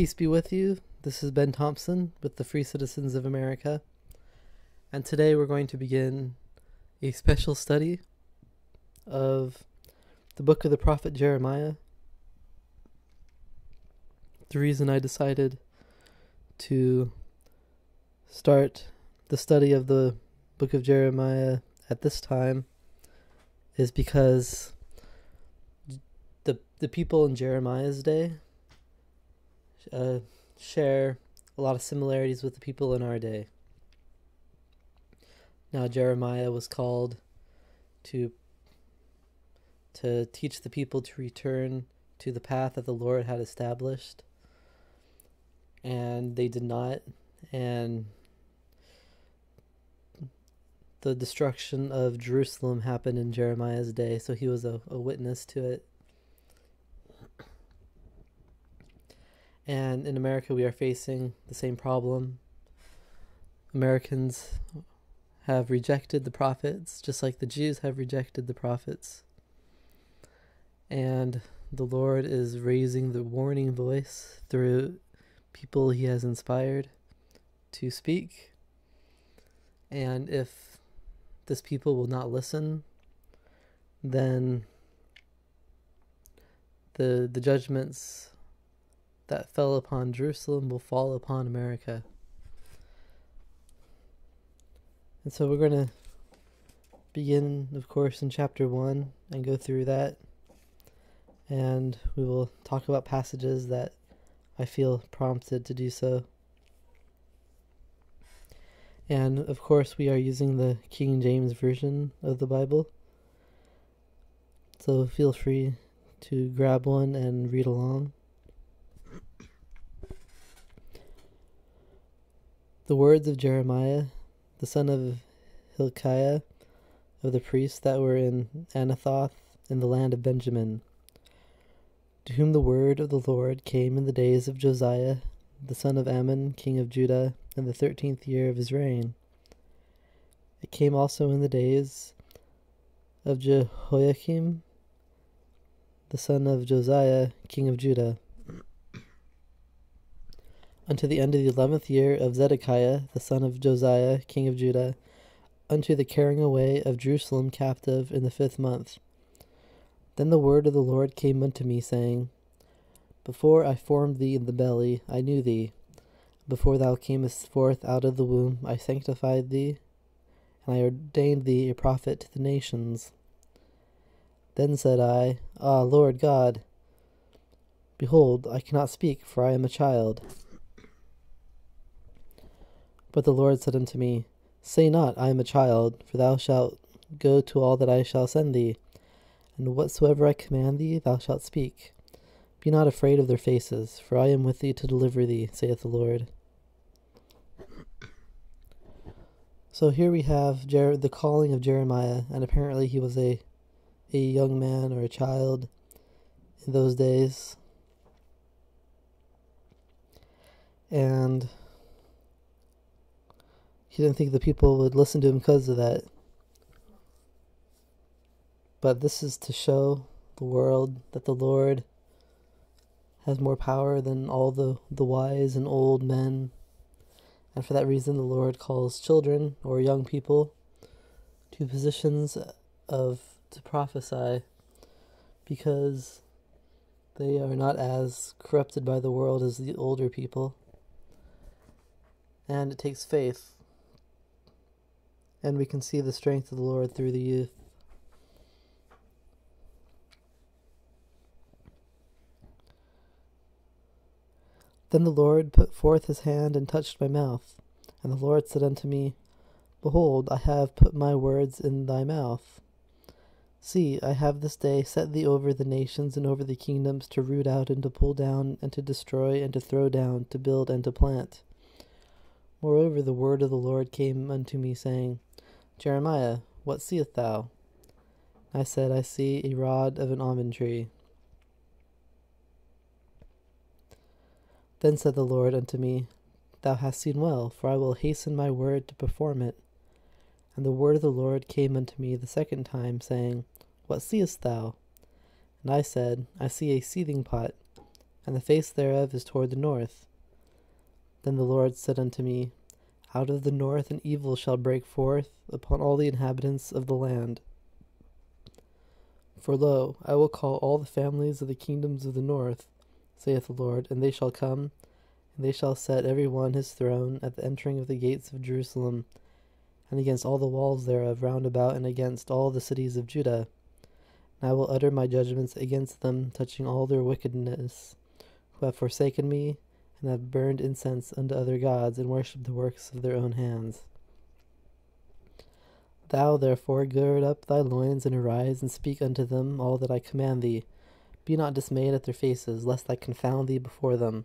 Peace be with you. This is Ben Thompson with the Free Citizens of America, and today we're going to begin a special study of the book of the prophet Jeremiah. The reason I decided to start the study of the book of Jeremiah at this time is because the people in Jeremiah's day share a lot of similarities with the people in our day. Now, Jeremiah was called to teach the people to return to the path that the Lord had established, and they did not, and the destruction of Jerusalem happened in Jeremiah's day, so he was a witness to it. And in America, we are facing the same problem. Americans have rejected the prophets, just like the Jews have rejected the prophets. And the Lord is raising the warning voice through people he has inspired to speak. And if this people will not listen, then the judgments that fell upon Jerusalem will fall upon America. And so we're going to begin, of course, in chapter 1 and go through that. And we will talk about passages that I feel prompted to do so. And, of course, we are using the King James Version of the Bible, so feel free to grab one and read along. The words of Jeremiah, the son of Hilkiah, of the priests that were in Anathoth in the land of Benjamin, to whom the word of the Lord came in the days of Josiah, the son of Ammon, king of Judah, in the 13th year of his reign. It came also in the days of Jehoiakim, the son of Josiah, king of Judah, unto the end of the 11th year of Zedekiah, the son of Josiah, king of Judah, unto the carrying away of Jerusalem captive in the 5th month. Then the word of the Lord came unto me, saying, Before I formed thee in the belly, I knew thee. Before thou camest forth out of the womb, I sanctified thee, and I ordained thee a prophet to the nations. Then said I, Ah, Lord God, behold, I cannot speak, for I am a child. But the Lord said unto me, Say not, I am a child, for thou shalt go to all that I shall send thee, and whatsoever I command thee thou shalt speak. Be not afraid of their faces, for I am with thee to deliver thee, saith the Lord. So here we have the calling of Jeremiah, and apparently he was a young man or a child in those days. And he didn't think the people would listen to him because of that. But this is to show the world that the Lord has more power than all the wise and old men. And for that reason, the Lord calls children or young people to positions to prophesy, because they are not as corrupted by the world as the older people. And it takes faith. And we can see the strength of the Lord through the youth. Then the Lord put forth his hand and touched my mouth. And the Lord said unto me, Behold, I have put my words in thy mouth. See, I have this day set thee over the nations and over the kingdoms, to root out and to pull down and to destroy and to throw down, to build and to plant. Moreover, the word of the Lord came unto me, saying, Jeremiah, what seest thou? I said, I see a rod of an almond tree. Then said the Lord unto me, Thou hast seen well, for I will hasten my word to perform it. And the word of the Lord came unto me the second time, saying, What seest thou? And I said, I see a seething pot, and the face thereof is toward the north. Then the Lord said unto me, Out of the north an evil shall break forth upon all the inhabitants of the land. For lo, I will call all the families of the kingdoms of the north, saith the Lord, and they shall come, and they shall set every one his throne at the entering of the gates of Jerusalem, and against all the walls thereof round about, and against all the cities of Judah. And I will utter my judgments against them, touching all their wickedness, who have forsaken me, and have burned incense unto other gods, and worshipped the works of their own hands. Thou therefore gird up thy loins, and arise, and speak unto them all that I command thee. Be not dismayed at their faces, lest I confound thee before them.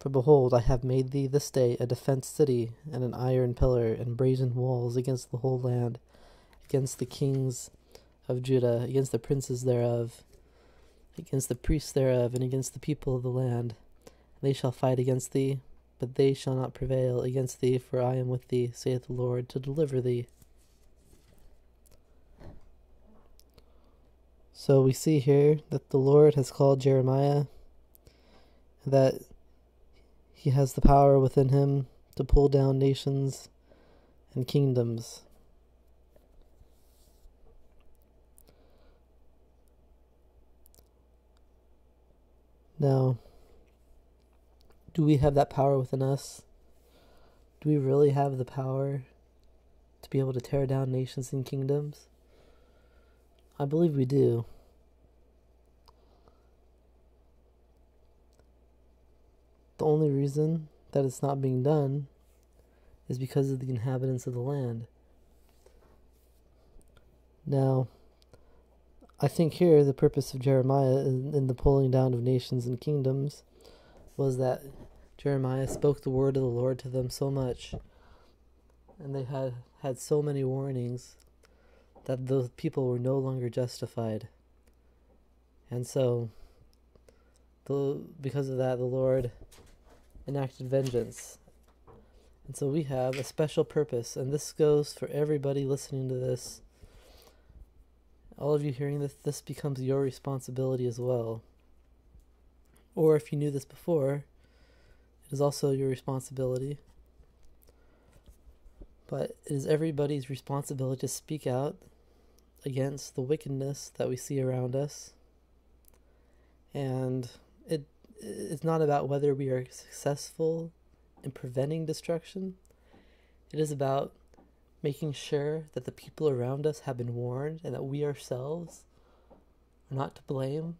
For behold, I have made thee this day a defenced city, and an iron pillar, and brazen walls against the whole land, against the kings of Judah, against the princes thereof, against the priests thereof, and against the people of the land. They shall fight against thee, but they shall not prevail against thee, for I am with thee, saith the Lord, to deliver thee. So we see here that the Lord has called Jeremiah, that he has the power within him to pull down nations and kingdoms. Now, do we have that power within us? Do we really have the power to be able to tear down nations and kingdoms? I believe we do. The only reason that it's not being done is because of the inhabitants of the land. Now, I think here the purpose of Jeremiah in the pulling down of nations and kingdoms was that Jeremiah spoke the word of the Lord to them so much, and they had so many warnings, that those people were no longer justified. And so, because of that, the Lord enacted vengeance. And so we have a special purpose, and this goes for everybody listening to this. All of you hearing this, this becomes your responsibility as well. Or if you knew this before, it is also your responsibility. But it is everybody's responsibility to speak out against the wickedness that we see around us. And it's not about whether we are successful in preventing destruction. It is about making sure that the people around us have been warned and that we ourselves are not to blame,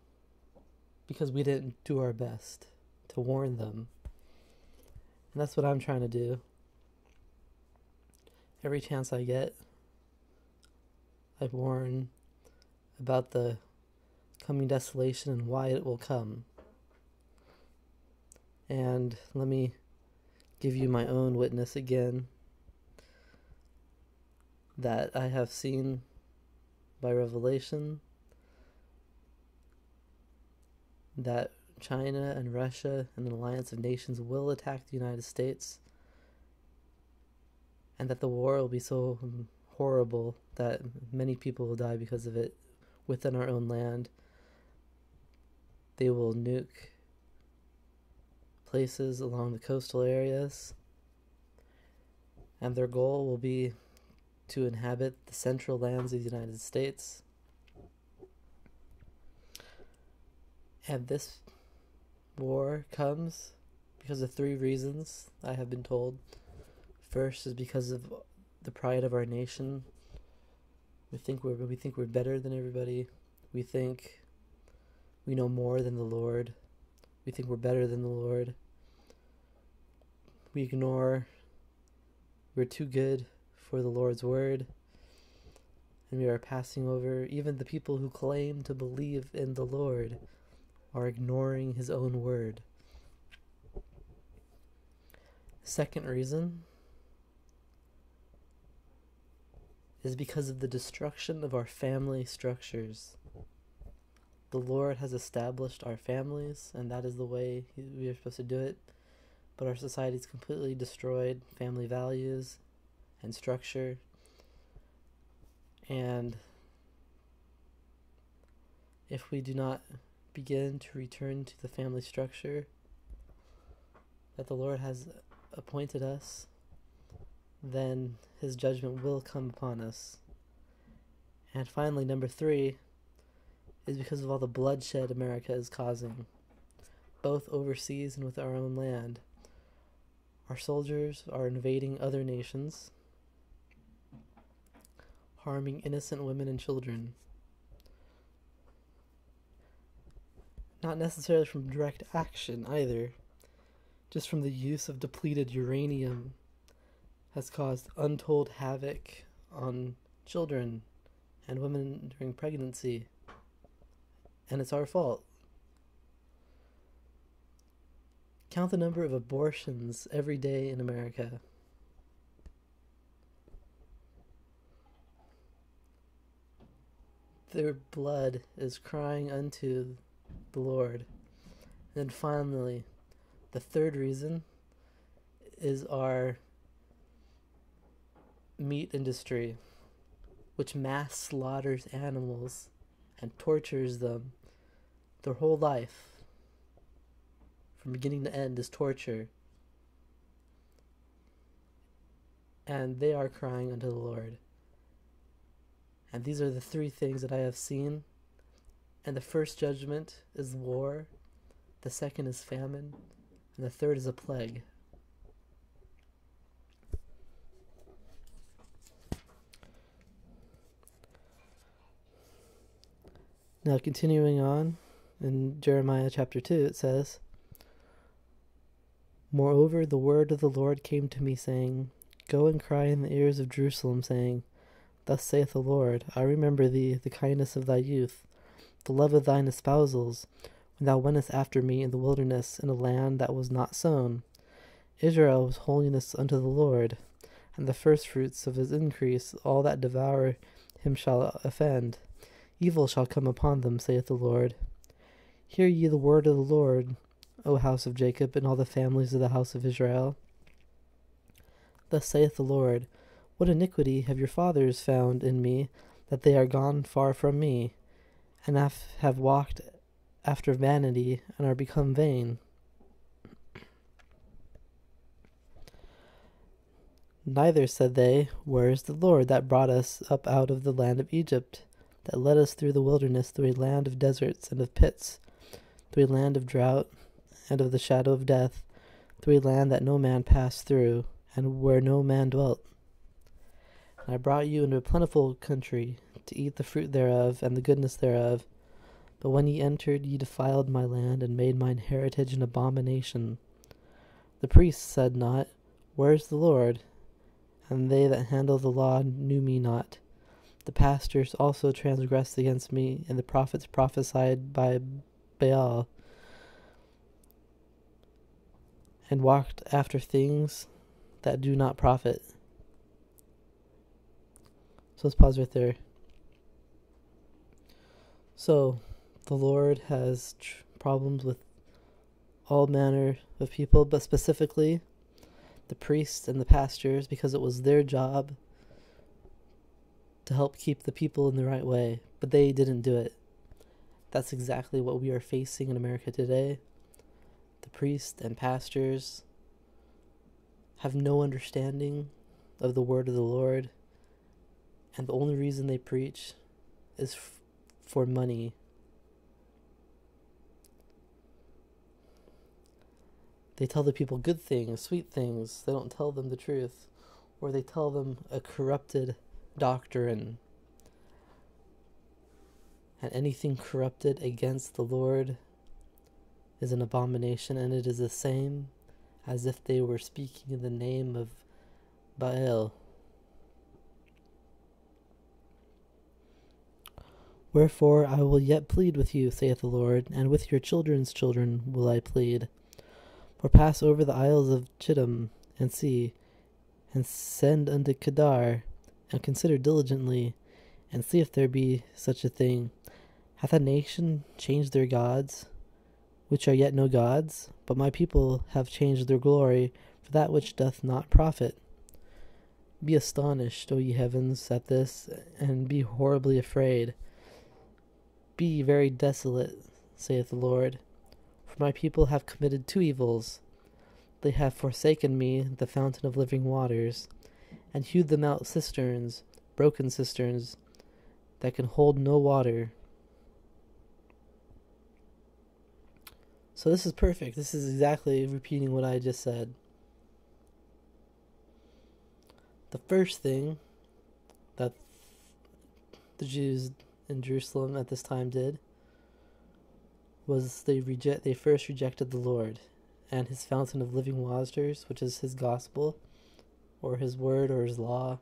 because we didn't do our best to warn them. And that's what I'm trying to do. Every chance I get, I warn about the coming desolation and why it will come. And let me give you my own witness again that I have seen by revelation, that China and Russia and an alliance of nations will attack the United States, and that the war will be so horrible that many people will die because of it within our own land. They will nuke places along the coastal areas, and their goal will be to inhabit the central lands of the United States. And this war comes because of three reasons I have been told. First is because of the pride of our nation. We think we're better than everybody. We think we know more than the Lord. We think we're better than the Lord. We ignore we're too good for the Lord's word, and we are passing over even the people who claim to believe in the Lord. Are ignoring his own word. Second reason is because of the destruction of our family structures. The Lord has established our families, and that is the way we are supposed to do it, but our society's completely destroyed family values and structure, and if we do not began to return to the family structure that the Lord has appointed us, then his judgment will come upon us. And finally, number 3 is because of all the bloodshed America is causing, both overseas and with our own land. Our soldiers are invading other nations, harming innocent women and children. Not necessarily from direct action either, just from the use of depleted uranium has caused untold havoc on children and women during pregnancy. And it's our fault. Count the number of abortions every day in America. Their blood is crying unto the Lord. And then finally, the 3rd reason is our meat industry, which mass slaughters animals and tortures them. Their whole life, from beginning to end, is torture. And they are crying unto the Lord. And these are the 3 things that I have seen. And the 1st judgment is war, the 2nd is famine, and the 3rd is a plague. Now, continuing on, in Jeremiah chapter 2, it says, "Moreover, the word of the Lord came to me, saying, Go and cry in the ears of Jerusalem, saying, Thus saith the Lord, I remember thee, the kindness of thy youth, the love of thine espousals, when thou wentest after me in the wilderness, in a land that was not sown. Israel was holiness unto the Lord, and the firstfruits of his increase, all that devour him shall offend. Evil shall come upon them, saith the Lord. Hear ye the word of the Lord, O house of Jacob, and all the families of the house of Israel. Thus saith the Lord, What iniquity have your fathers found in me, that they are gone far from me, and have walked after vanity, and are become vain? Neither said they, Where is the Lord that brought us up out of the land of Egypt, that led us through the wilderness, through a land of deserts and of pits, through a land of drought and of the shadow of death, through a land that no man passed through, and where no man dwelt. And I brought you into a plentiful country, to eat the fruit thereof, and the goodness thereof. But when ye entered, ye defiled my land, and made mine heritage an abomination. The priests said not, Where is the Lord? And they that handle the law knew me not. The pastors also transgressed against me, and the prophets prophesied by Baal, and walked after things that do not profit." So let's pause right there. So, the Lord has problems with all manner of people, but specifically the priests and the pastors, because it was their job to help keep the people in the right way, but they didn't do it. That's exactly what we are facing in America today. The priests and pastors have no understanding of the word of the Lord, and the only reason they preach is for money. They tell the people good things, sweet things. They don't tell them the truth, or they tell them a corrupted doctrine. And anything corrupted against the Lord is an abomination, and it is the same as if they were speaking in the name of Baal. "Wherefore I will yet plead with you, saith the Lord, and with your children's children will I plead. For pass over the isles of Chittim, and see, and send unto Kedar, and consider diligently, and see if there be such a thing. Hath a nation changed their gods, which are yet no gods? But my people have changed their glory for that which doth not profit. Be astonished, O ye heavens, at this, and be horribly afraid. Be very desolate, saith the Lord, for my people have committed two evils. They have forsaken me, the fountain of living waters, and hewed them out cisterns, broken cisterns, that can hold no water. So this is perfect. This is exactly repeating what I just said. The first thing that the Jews in Jerusalem at this time did was they first rejected the Lord and his fountain of living waters, which is his gospel, or his word, or his law.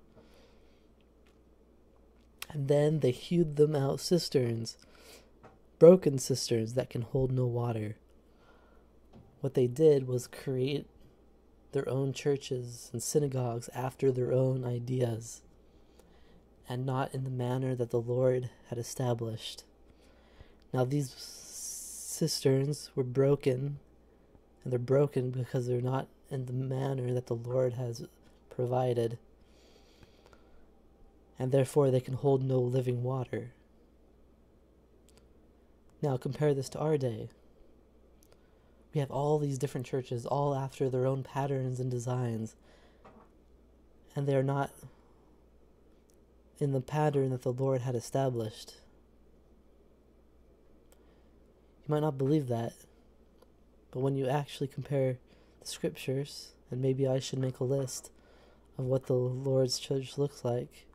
And then they hewed them out cisterns, broken cisterns that can hold no water. What they did was create their own churches and synagogues after their own ideas, and not in the manner that the Lord had established. Now these cisterns were broken, and they're broken because they're not in the manner that the Lord has provided, and therefore they can hold no living water. Now compare this to our day. We have all these different churches, all after their own patterns and designs, and they are not in the pattern that the Lord had established. You might not believe that, but when you actually compare the scriptures, and maybe I should make a list of what the Lord's church looks like,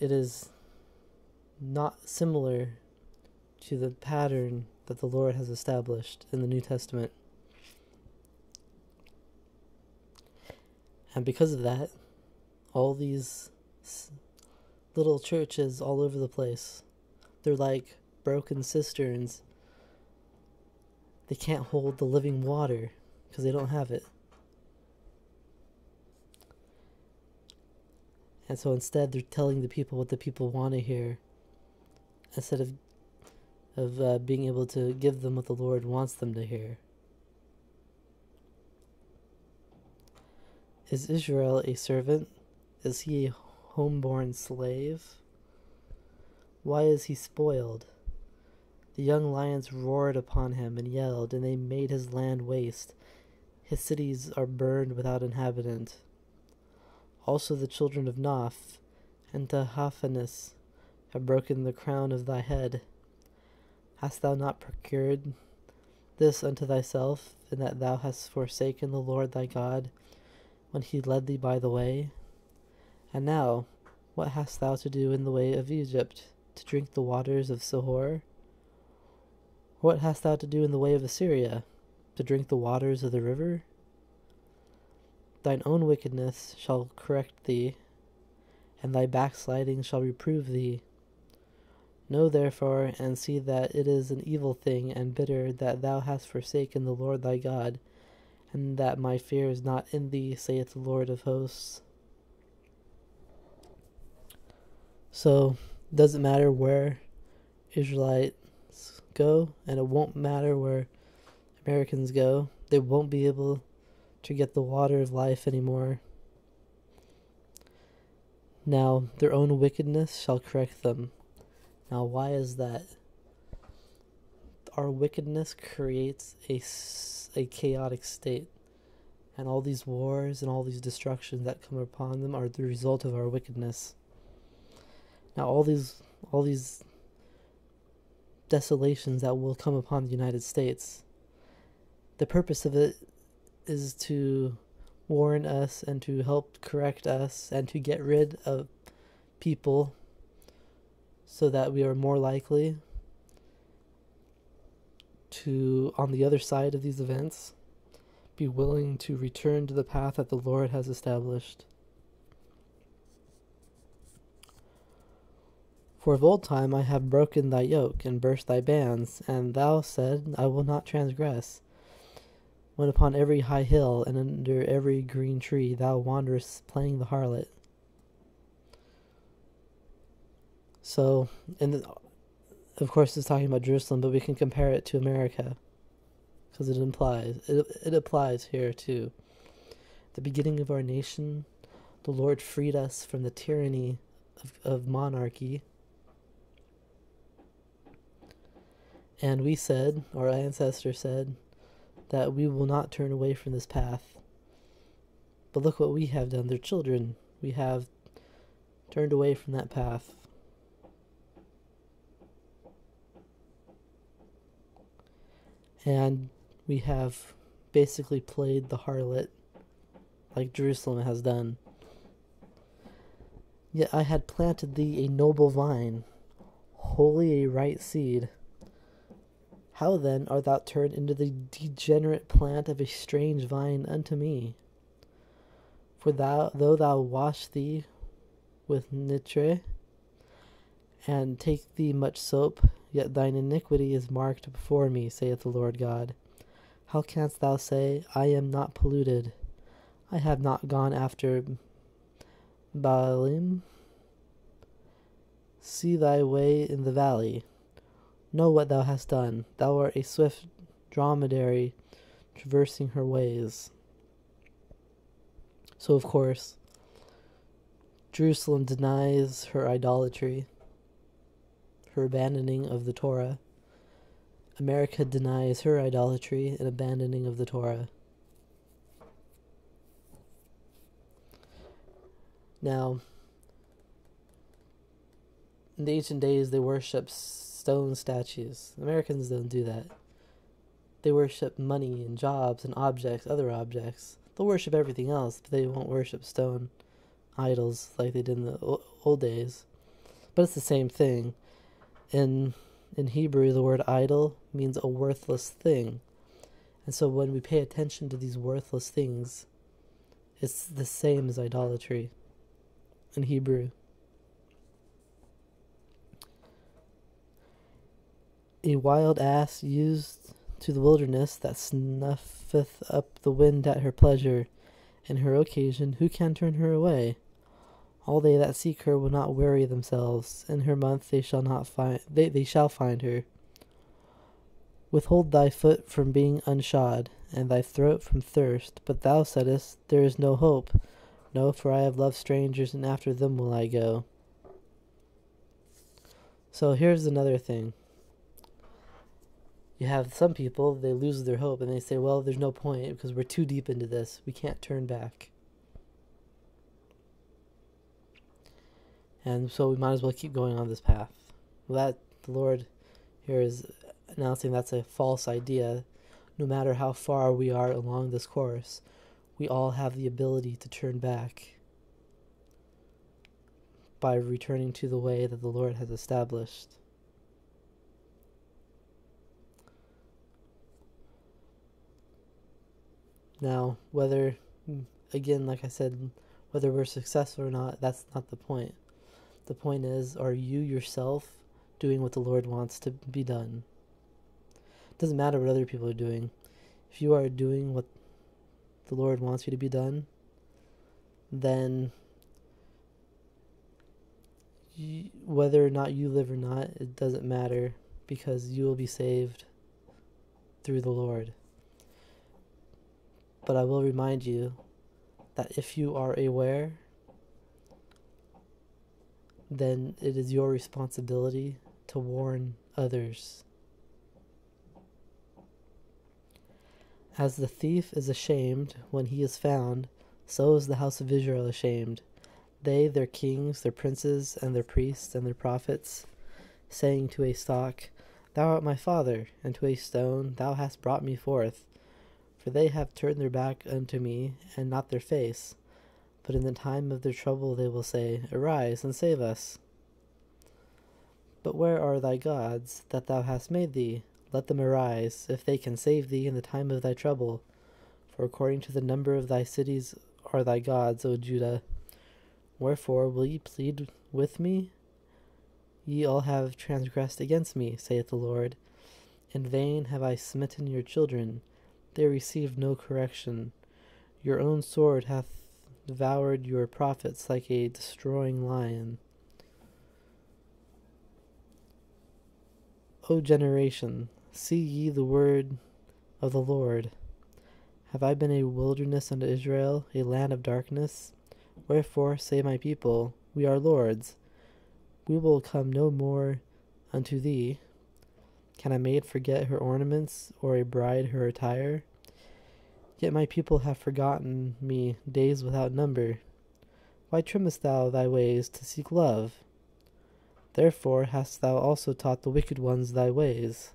it is not similar to the pattern that the Lord has established in the New Testament. And because of that, all these little churches all over the place, they're like broken cisterns. They can't hold the living water because they don't have it. And so instead they're telling the people what the people want to hear, instead of being able to give them what the Lord wants them to hear. Is Israel a servant? Is he a homeborn slave? Why is he spoiled? The young lions roared upon him and yelled, and they made his land waste. His cities are burned without inhabitant. Also the children of Noph and Tehaphanes have broken the crown of thy head. Hast thou not procured this unto thyself, in that thou hast forsaken the Lord thy God, when he led thee by the way? And now, what hast thou to do in the way of Egypt, to drink the waters of Sihor? What hast thou to do in the way of Assyria, to drink the waters of the river? Thine own wickedness shall correct thee, and thy backsliding shall reprove thee. Know therefore, and see that it is an evil thing and bitter that thou hast forsaken the Lord thy God, and that my fear is not in thee, saith the Lord of hosts. So, it doesn't matter where Israelites go, and it won't matter where Americans go. They won't be able to get the water of life anymore. Now, their own wickedness shall correct them. Now, why is that? Our wickedness creates a chaotic state, and all these wars and all these destructions that come upon them are the result of our wickedness. Now, all these desolations that will come upon the United States, the purpose of it is to warn us and to help correct us and to get rid of people so that we are more likely to, on the other side of these events, be willing to return to the path that the Lord has established. For of old time I have broken thy yoke, and burst thy bands, and thou said, I will not transgress. When upon every high hill, and under every green tree, thou wanderest playing the harlot. So, of course it's talking about Jerusalem, but we can compare it to America, because it applies here too. At the beginning of our nation, the Lord freed us from the tyranny of monarchy, And we said, our ancestors said, that we will not turn away from this path. But look what we have done, their children. We have turned away from that path. And we have basically played the harlot, like Jerusalem has done. Yet I had planted thee a noble vine, wholly a right seed. How then art thou turned into the degenerate plant of a strange vine unto me? For thou, though thou wash thee with nitre, and take thee much soap, yet thine iniquity is marked before me, saith the Lord God. How canst thou say, I am not polluted? I have not gone after Baalim. See thy way in the valley. Know what thou hast done. Thou art a swift dromedary traversing her ways. So, of course, Jerusalem denies her idolatry, her abandoning of the Torah. America denies her idolatry and abandoning of the Torah. Now, in the ancient days, they worshipped stone statues. Americans don't do that. They worship money and jobs and objects, other objects. They'll worship everything else, but they won't worship stone idols like they did in the old days. But it's the same thing. In Hebrew, the word idol means a worthless thing. And so when we pay attention to these worthless things, it's the same as idolatry in Hebrew. A wild ass used to the wilderness that snuffeth up the wind at her pleasure, and her occasion, who can turn her away? All they that seek her will not weary themselves, in her month they shall not find they shall find her. Withhold thy foot from being unshod, and thy throat from thirst, but thou saidest, there is no hope. No, for I have loved strangers, and after them will I go. So here's another thing. You have some people, they lose their hope, and they say, well, there's no point, because we're too deep into this. We can't turn back. And so we might as well keep going on this path. Well, that, the Lord here is announcing that's a false idea. No matter how far we are along this course, we all have the ability to turn back by returning to the way that the Lord has established. Now, whether, again, like I said, whether we're successful or not, that's not the point. The point is, are you yourself doing what the Lord wants to be done? It doesn't matter what other people are doing. If you are doing what the Lord wants you to be done, then you, whether or not you live or not, it doesn't matter, because you will be saved through the Lord. But I will remind you that if you are aware, then it is your responsibility to warn others. As the thief is ashamed when he is found, so is the house of Israel ashamed. They, their kings, their princes, and their priests, and their prophets, saying to a stock, Thou art my father, and to a stone, Thou hast brought me forth. For they have turned their back unto me, and not their face. But in the time of their trouble they will say, Arise, and save us. But where are thy gods, that thou hast made thee? Let them arise, if they can save thee in the time of thy trouble. For according to the number of thy cities are thy gods, O Judah. Wherefore will ye plead with me? Ye all have transgressed against me, saith the Lord. In vain have I smitten your children. They receive no correction. Your own sword hath devoured your prophets like a destroying lion. O generation, see ye the word of the Lord. Have I been a wilderness unto Israel, a land of darkness? Wherefore say my people, We are lords. We will come no more unto thee. Can a maid forget her ornaments, or a bride her attire? Yet my people have forgotten me days without number. Why trimmest thou thy ways to seek love? Therefore hast thou also taught the wicked ones thy ways.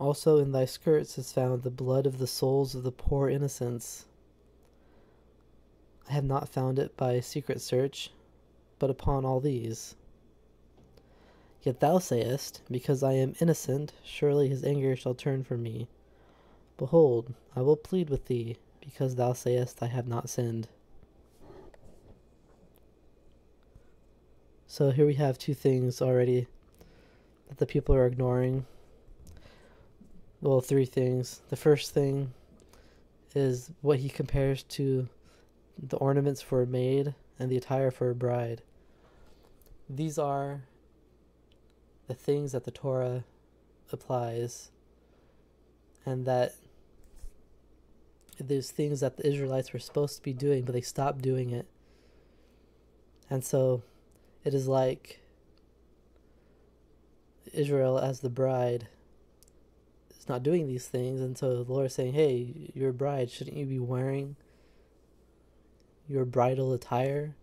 Also in thy skirts is found the blood of the souls of the poor innocents. I have not found it by secret search, but upon all these. Yet thou sayest, because I am innocent, surely his anger shall turn from me. Behold, I will plead with thee, because thou sayest, I have not sinned. So here we have two things already that the people are ignoring. Well, three things. The first thing is what he compares to the ornaments for a maid and the attire for a bride. These are the things that the Torah applies, and that there's things that the Israelites were supposed to be doing, but they stopped doing it. And so it is like Israel as the bride is not doing these things, and so the Lord is saying, hey, you're a bride, shouldn't you be wearing your bridal attire?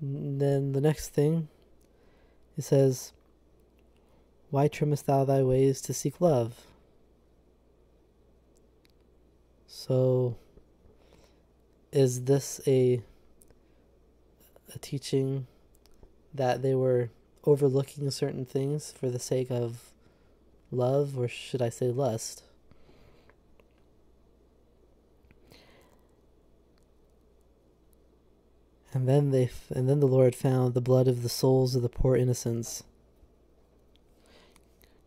And then the next thing, it says, why trimmest thou thy ways to seek love? So, is this a teaching that they were overlooking certain things for the sake of love, or should I say lust? And then the Lord found the blood of the souls of the poor innocents.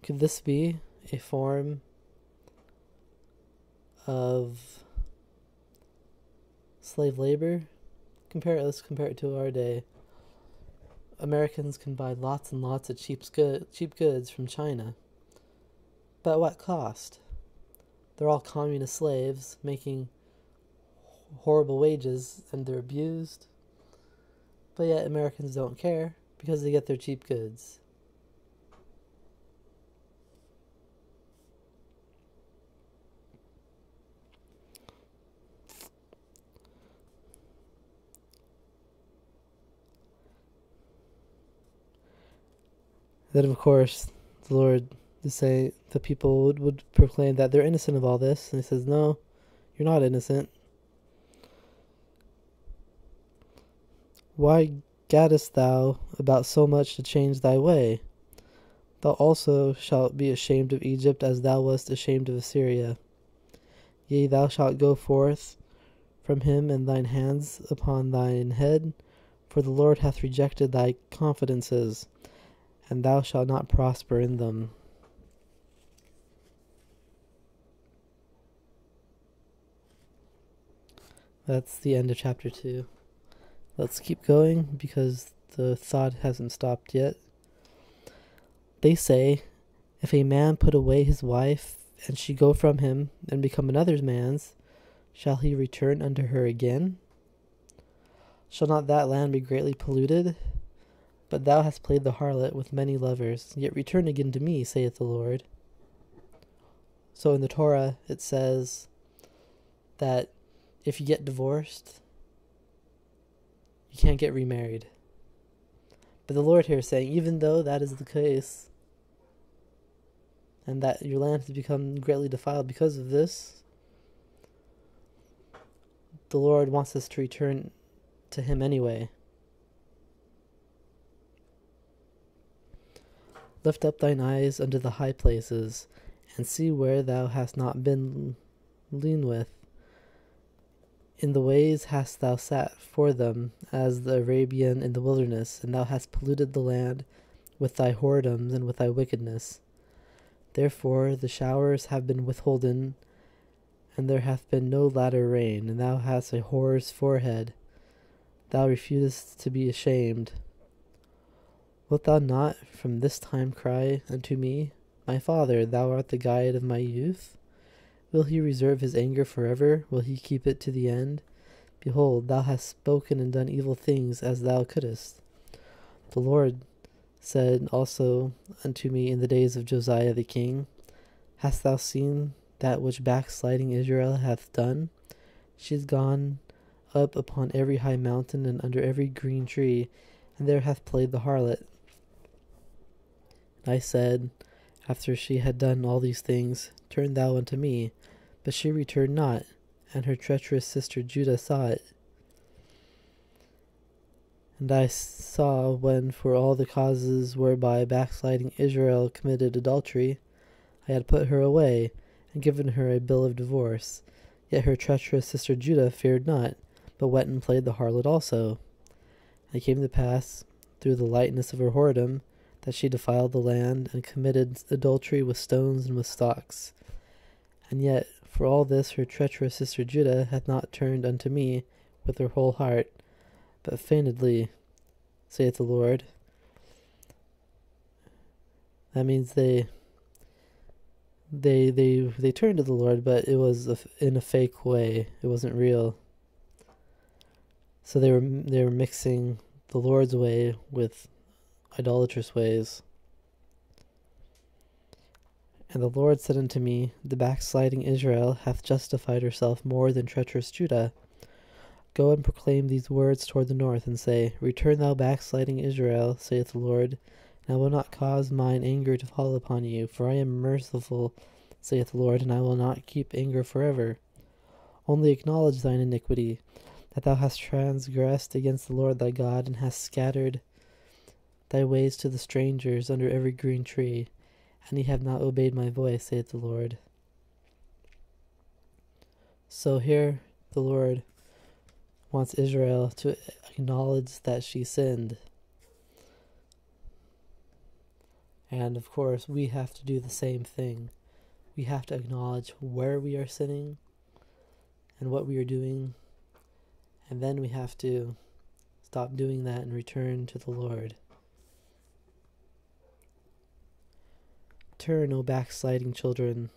Could this be a form of slave labor? Let's compare it to our day. Americans can buy lots and lots of cheap goods from China. But at what cost? They're all communist slaves making horrible wages, and they're abused. But yet Americans don't care because they get their cheap goods. Then, of course, the Lord would say the people would proclaim that they're innocent of all this. And he says, no, you're not innocent. Why gaddest thou about so much to change thy way? Thou also shalt be ashamed of Egypt as thou wast ashamed of Assyria. Yea, thou shalt go forth from him, and thine hands upon thine head, for the Lord hath rejected thy confidences, and thou shalt not prosper in them. That's the end of chapter 2. Let's keep going, because the thought hasn't stopped yet. They say, if a man put away his wife, and she go from him, and become another man's, shall he return unto her again? Shall not that land be greatly polluted? But thou hast played the harlot with many lovers, yet return again to me, saith the Lord. So in the Torah it says that if you get divorced, you can't get remarried. But the Lord here is saying, even though that is the case, and that your land has become greatly defiled because of this, the Lord wants us to return to him anyway. Lift up thine eyes unto the high places, and see where thou hast not been lean with. In the ways hast thou sat for them, as the Arabian in the wilderness, and thou hast polluted the land with thy whoredoms and with thy wickedness. Therefore the showers have been withholden, and there hath been no latter rain, and thou hast a whore's forehead. Thou refusest to be ashamed. Wilt thou not from this time cry unto me, My Father, thou art the guide of my youth? Will he reserve his anger forever? Will he keep it to the end? Behold, thou hast spoken and done evil things as thou couldest. The Lord said also unto me in the days of Josiah the king, Hast thou seen that which backsliding Israel hath done? She is gone up upon every high mountain and under every green tree, and there hath played the harlot. And I said, after she had done all these things, Turn thou unto me. But she returned not, and her treacherous sister Judah saw it. And I saw when, for all the causes whereby backsliding Israel committed adultery, I had put her away, and given her a bill of divorce. Yet her treacherous sister Judah feared not, but went and played the harlot also. And it came to pass, through the lightness of her whoredom, that she defiled the land, and committed adultery with stones and with stocks. And yet, for all this, her treacherous sister Judah hath not turned unto me with her whole heart, but feignedly, saith the Lord. That means they turned to the Lord, but it was in a fake way. It wasn't real. So they were mixing the Lord's way with idolatrous ways. And the Lord said unto me, The backsliding Israel hath justified herself more than treacherous Judah. Go and proclaim these words toward the north, and say, Return thou backsliding Israel, saith the Lord, and I will not cause mine anger to fall upon you, for I am merciful, saith the Lord, and I will not keep anger forever. Only acknowledge thine iniquity, that thou hast transgressed against the Lord thy God, and hast scattered thy ways to the strangers under every green tree. And ye have not obeyed my voice, saith the Lord. So here the Lord wants Israel to acknowledge that she sinned. And of course, we have to do the same thing. We have to acknowledge where we are sinning and what we are doing. And then we have to stop doing that and return to the Lord. Turn, O backsliding children,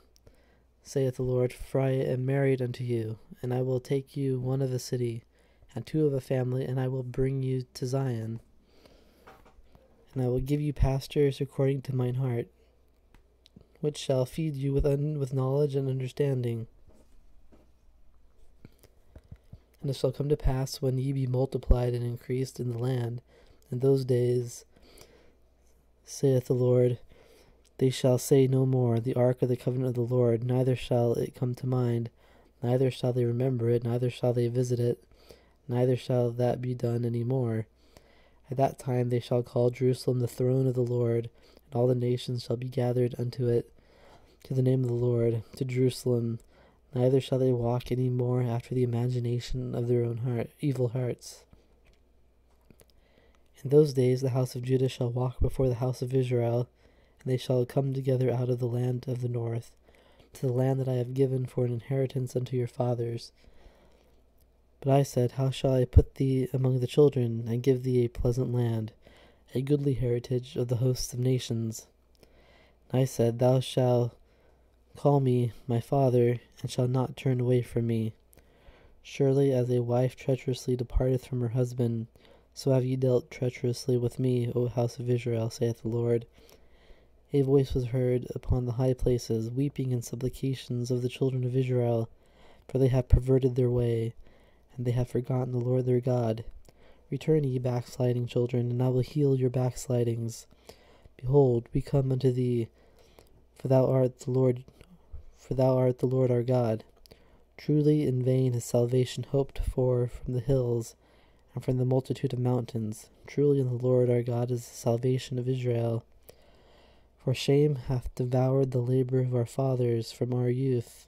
saith the Lord, for I am married unto you, and I will take you one of a city, and two of a family, and I will bring you to Zion. And I will give you pastures according to mine heart, which shall feed you with knowledge and understanding. And it shall come to pass, when ye be multiplied and increased in the land, in those days, saith the Lord, They shall say no more, The Ark of the Covenant of the Lord, neither shall it come to mind, neither shall they remember it, neither shall they visit it, neither shall that be done any more. At that time they shall call Jerusalem the throne of the Lord, and all the nations shall be gathered unto it, to the name of the Lord, to Jerusalem. Neither shall they walk any more after the imagination of their own heart, evil hearts. In those days the house of Judah shall walk before the house of Israel, and they shall come together out of the land of the north, to the land that I have given for an inheritance unto your fathers. But I said, How shall I put thee among the children, and give thee a pleasant land, a goodly heritage of the hosts of nations? And I said, Thou shalt call me my father, and shalt not turn away from me. Surely as a wife treacherously departeth from her husband, so have ye dealt treacherously with me, O house of Israel, saith the Lord. A voice was heard upon the high places, weeping and supplications of the children of Israel, for they have perverted their way, and they have forgotten the Lord their God. Return, ye backsliding children, and I will heal your backslidings. Behold, we come unto thee, for thou art the Lord our God. Truly in vain is salvation hoped for from the hills, and from the multitude of mountains. Truly in the Lord our God is the salvation of Israel. For shame hath devoured the labor of our fathers from our youth,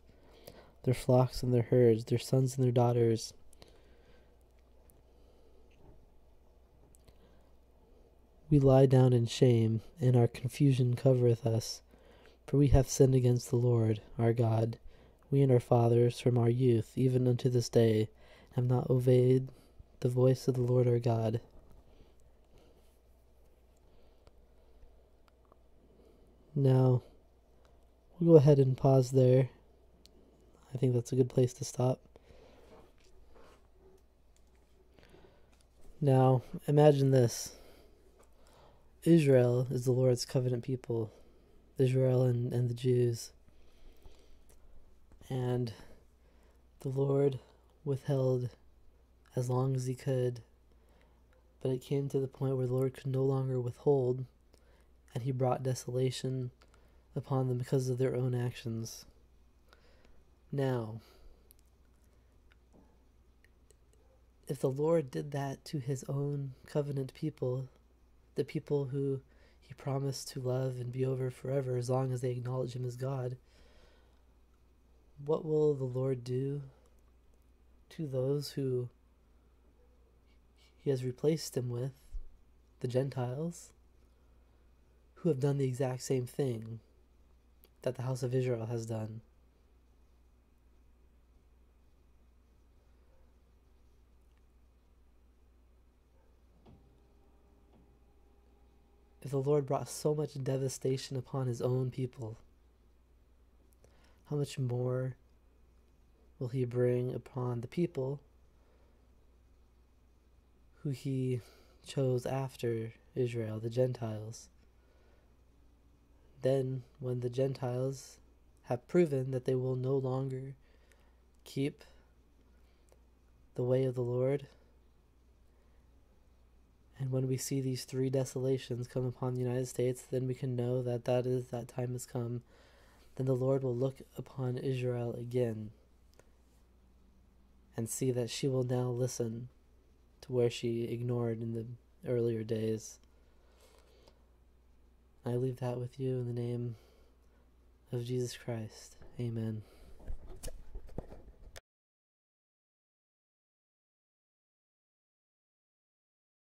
their flocks and their herds, their sons and their daughters. We lie down in shame, and our confusion covereth us, for we have sinned against the Lord our God, we and our fathers from our youth, even unto this day, have not obeyed the voice of the Lord our God. Now, we'll go ahead and pause there. I think that's a good place to stop. Now, imagine this. Israel is the Lord's covenant people. Israel and the Jews. And the Lord withheld as long as he could, but it came to the point where the Lord could no longer withhold, and he brought desolation upon them because of their own actions. Now, if the Lord did that to his own covenant people, the people who he promised to love and be over forever as long as they acknowledge him as God, what will the Lord do to those who he has replaced him with, the Gentiles, who have done the exact same thing that the house of Israel has done? If the Lord brought so much devastation upon his own people, how much more will he bring upon the people who he chose after Israel, the Gentiles? Then, when the Gentiles have proven that they will no longer keep the way of the Lord, and when we see these three desolations come upon the United States, then we can know that that time has come. Then the Lord will look upon Israel again and see that she will now listen to where she ignored in the earlier days. I leave that with you in the name of Jesus Christ. Amen.